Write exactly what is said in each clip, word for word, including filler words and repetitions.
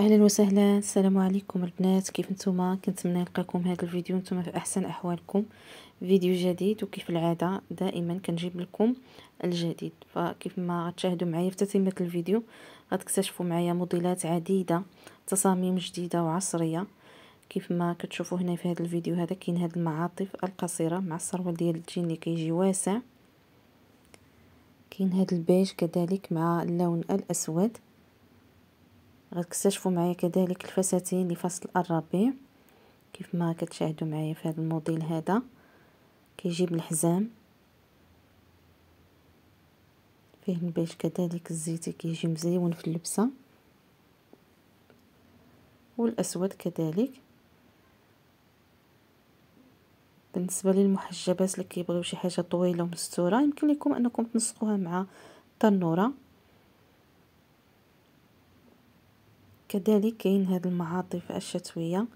اهلا وسهلا. السلام عليكم البنات، كيف نتوما؟ كنتمنى نلقاكم هذا الفيديو نتوما في احسن احوالكم. فيديو جديد، وكيف العاده دائما كنجيب لكم الجديد. فكيف ما غتشاهدوا معايا في تتمه الفيديو غتكتشفوا معايا موديلات عديده، تصاميم جديده وعصريه. كيف ما كتشوفوا هنا في هذا الفيديو هذا كاين هذه المعاطف القصيره مع السروال ديال الجين اللي كيجي واسع، كاين هذا البيج كذلك مع اللون الاسود. غتكتشفوا معايا كذلك الفساتين لفصل الربيع. كيف ما كتشاهدوا معايا في هذا الموديل هذا كيجي بالحزام فيه البيج كذلك الزيتي، كيجي مزيون في اللبسه، والاسود كذلك. بالنسبه للمحجبات اللي كيبغيو شي حاجه طويله ومستوره، يمكن لكم انكم تنسقوها مع التنوره. كذلك كاين هاد المعاطف الشتويه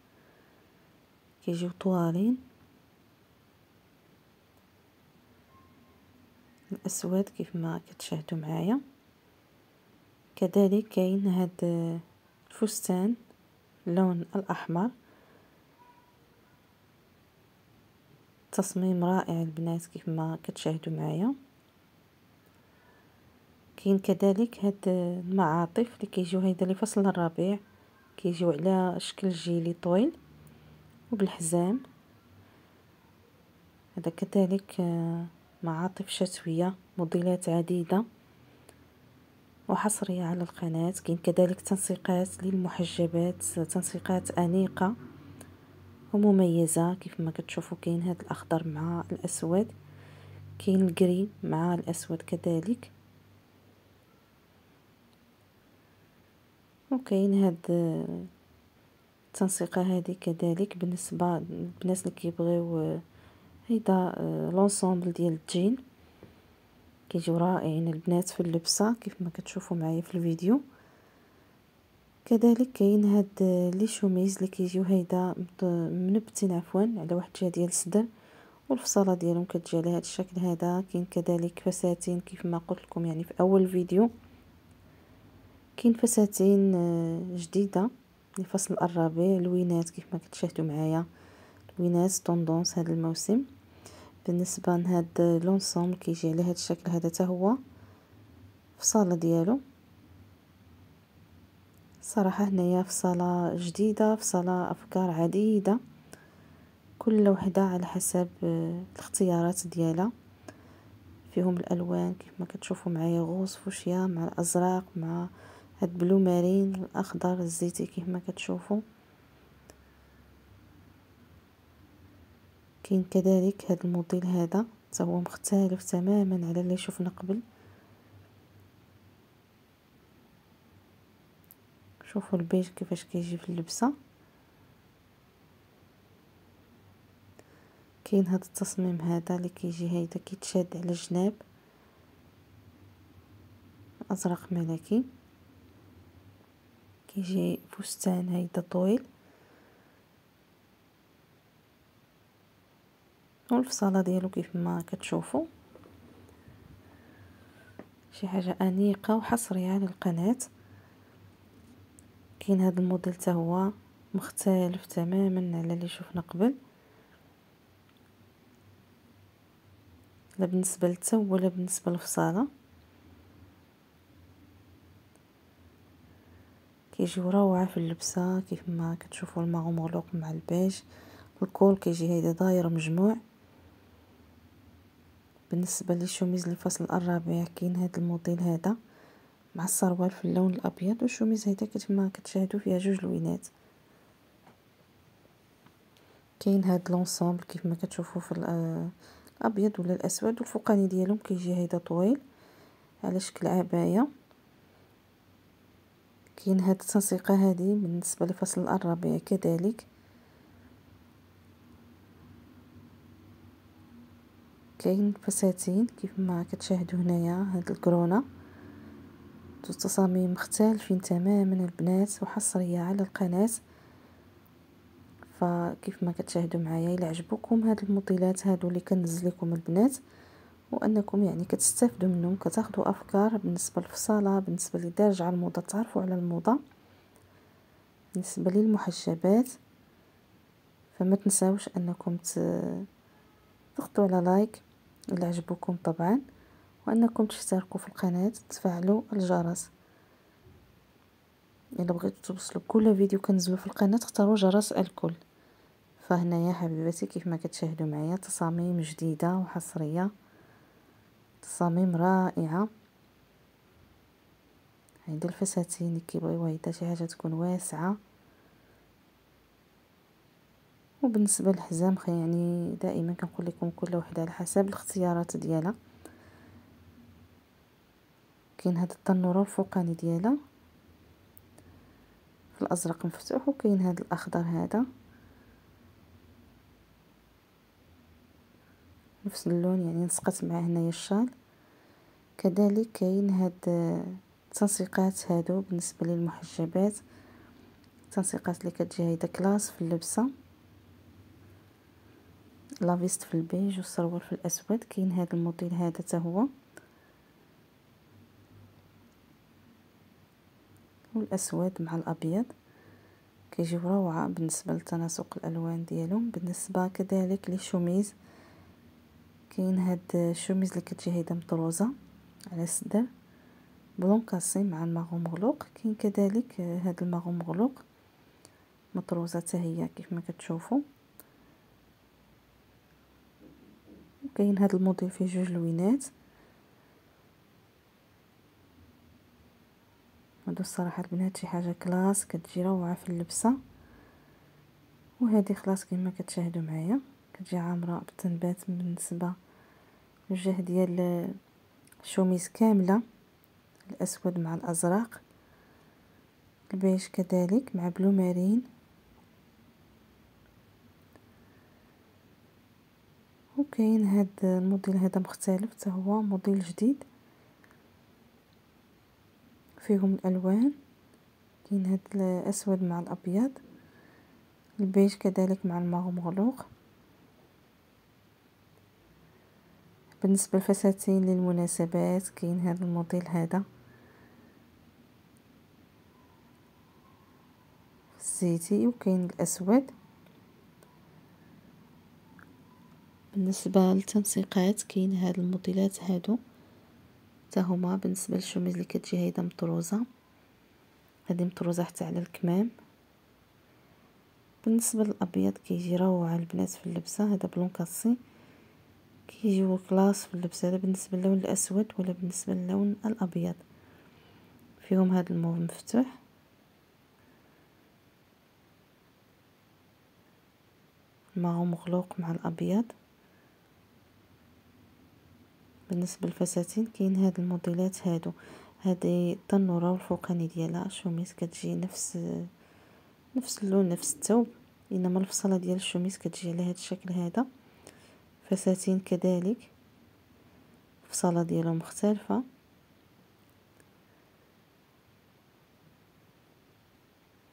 كيجيو طوالين. الاسود كيف ما كتشاهدوا معايا. كذلك كاين هاد الفستان اللون الاحمر، تصميم رائع البنات كيف ما كتشاهدوا معايا. كاين كذلك هاد المعاطف اللي كيجيو هيدا لفصل الربيع، كيجيو على شكل جيلي طويل وبالحزام. هذا كذلك معاطف شتويه، موديلات عديده وحصريه على القناه. كاين كذلك تنسيقات للمحجبات، تنسيقات انيقه ومميزه. كيف ما كتشوفوا كاين هاد الاخضر مع الاسود، كاين الجري مع الاسود كذلك، وكاين هاد التنسيقه هذه كذلك. بالنسبه للناس اللي كيبغيو هيدا لونسومبل ديال الجين كيجيو رائعين البنات في اللبسه كيف ما كتشوفوا معايا في الفيديو. كذلك كاين هاد لي شوميز اللي كيجيو هيدا منبتين عفوا على واحد الجهه ديال الصدر، والفصاله ديالهم كتجي على هاد الشكل هذا. كاين كذلك فساتين كيف ما قلت لكم يعني في اول فيديو، كاين فساتين جديده لفصل الربيع، لوينات كيف ما كتشاهدوا معايا، لوينات طوندونس هذا الموسم. بالنسبه لهاد لونسوم كيجي على هذا الشكل هذا حتى هو، فصاله ديالو صراحه هنايا فصاله جديده، فصاله افكار عديده، كل وحده على حسب الاختيارات ديالها. فيهم الالوان كيف ما كتشوفوا معايا، غوص فوشيا مع الازرق مع هاد بلو مارين، الاخضر الزيتي كيف ما كتشوفوا. كاين كذلك هاد الموديل هذا حتى هو مختلف تماما على اللي شفنا قبل. شوفوا البيج كيفاش كيجي في اللبسه. كاين هاد التصميم هذا اللي كيجي هيدا كيتشاد على الجناب، ازرق ملكي، كيجي فستان هيدا طويل، والفصاله ديالو كيف ما كتشوفوا شي حاجه انيقه وحصريه على القناه. كاين هذا الموديل حتى هو مختلف تماما على اللي شفنا قبل، لا بالنسبه للتو ولا بالنسبه للفصاله. كيجيو روعه في اللبسه كيف ما كتشوفوا، الماغو مغلوق مع البيج، الكول كيجي هيدا داير مجموع. بالنسبه للشوميز لفصل الربيع كاين هذا الموديل هذا مع السروال في اللون الابيض، والشوميز هيدا كيف ما كتشاهدوا فيها جوج لوينات. كاين هاد لونسومبل كيف ما كتشوفوا في الابيض ولا الاسود، والفوقاني ديالهم كيجي هيدا طويل على شكل عبايه. كاين هاد التنسيقه هذه بالنسبه لفصل الربيع كذلك. كاين فساتين كيف ما كتشاهدوا هنايا، هاد الكرونه، تصاميم مختلفين تماما البنات وحصريه على القناه. فكيف ما كتشاهدوا معايا الى عجبوكم هاد الموديلات هادو اللي كنزل لكم البنات، وانكم يعني كتستافدوا منهم، كتاخذوا افكار بالنسبه للفصاله، بالنسبه للدارجه على الموضه، تعرفوا على الموضه. بالنسبة للمحجبات فما تنساوش انكم تضغطوا على لايك اللي عجبكم طبعا، وانكم تشتركوا في القناة وتفعلوا الجرس. الا بغيتوا توصلوا كل فيديو كنزلو في القناة اختاروا جرس الكل. فهنايا حبيباتي كيف ما كتشاهدوا معايا تصاميم جديدة وحصرية، تصاميم رائعة. هيدا الفساتين اللي كيبغيو هيدا شي حاجة تكون واسعة. وبالنسبة للحزام يعني دائما كنقول لكم كل وحدة على حسب الاختيارات ديالها. كاين هاد التنورة الفوقاني ديالها في الازرق مفتوح، وكاين هاد الاخضر هذا نفس اللون يعني نسقت معاه هنايا الشال. كذلك كاين هاد التنسيقات هادو بالنسبه للمحجبات، التنسيقات اللي كتجي هيدا كلاس في اللبسه، لافيست في البيج والسروال في الاسود. كاين هاد الموديل هذا حتى هو والاسود مع الابيض كيجيو روعه بالنسبه لتناسق الالوان ديالهم. بالنسبه كذلك للشوميز كاين هاد الشوميز اللي كتجي هيدا مطروزه على صدر بلون كاسي مع الماغو مغلوق. كاين كذلك هاد الماغو مغلوق مطروزه حتى هي كيف ما كتشوفوا. وكاين هاد الموديل فيه جوج لوينات هادو. الصراحه البنات شي حاجه كلاس كتجي روعه في اللبسه. وهذه خلاص كما كتشاهدوا معايا كتجي عامره بالتنبات بالنسبه للوجه ديال الشوميز كامله، الاسود مع الازرق، البيج كذلك مع بلو مارين. وكاين هاد الموديل هذا مختلف حتى هو موديل جديد فيهم الالوان. كاين هاد الاسود مع الابيض، البيج كذلك مع الماغو مغلوق. بالنسبه للفساتين للمناسبات كاين هذا الموديل هذا الزيتي وكاين الاسود. بالنسبه للتنسيقات كاين هاد الموديلات هادو حتى هما. بالنسبه للشوميز اللي كتجي هيدا مطروزه، هذه مطروزه حتى على الكمام. بالنسبه للابيض كيجي روعه البنات في اللبسه، هذا بلون كاسي كيجيو كلاس في اللبسه. هذا بالنسبه للون الاسود ولا بالنسبه للون الابيض فيهم هذا الموف مفتوح. الماغو مغلوق مع الابيض. بالنسبه للفساتين كاين هاد الموديلات هادو، هذه التنوره والفوقاني ديالها الشوميز كتجي نفس نفس اللون نفس الثوب، انما الفصله ديال الشوميز كتجي على هذا الشكل هذا. فساتين كذلك الفصاله ديالهم مختلفه.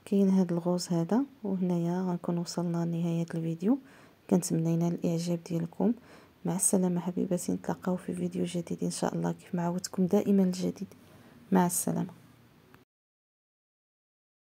كاين هاد الغوز هذا. وهنايا غنكون وصلنا لنهايه الفيديو، كنتمنى لنا الاعجاب ديالكم. مع السلامه حبيباتي، نتلاقاو في فيديو جديد ان شاء الله. كيف ما عودتكم دائما الجديد، مع السلامه.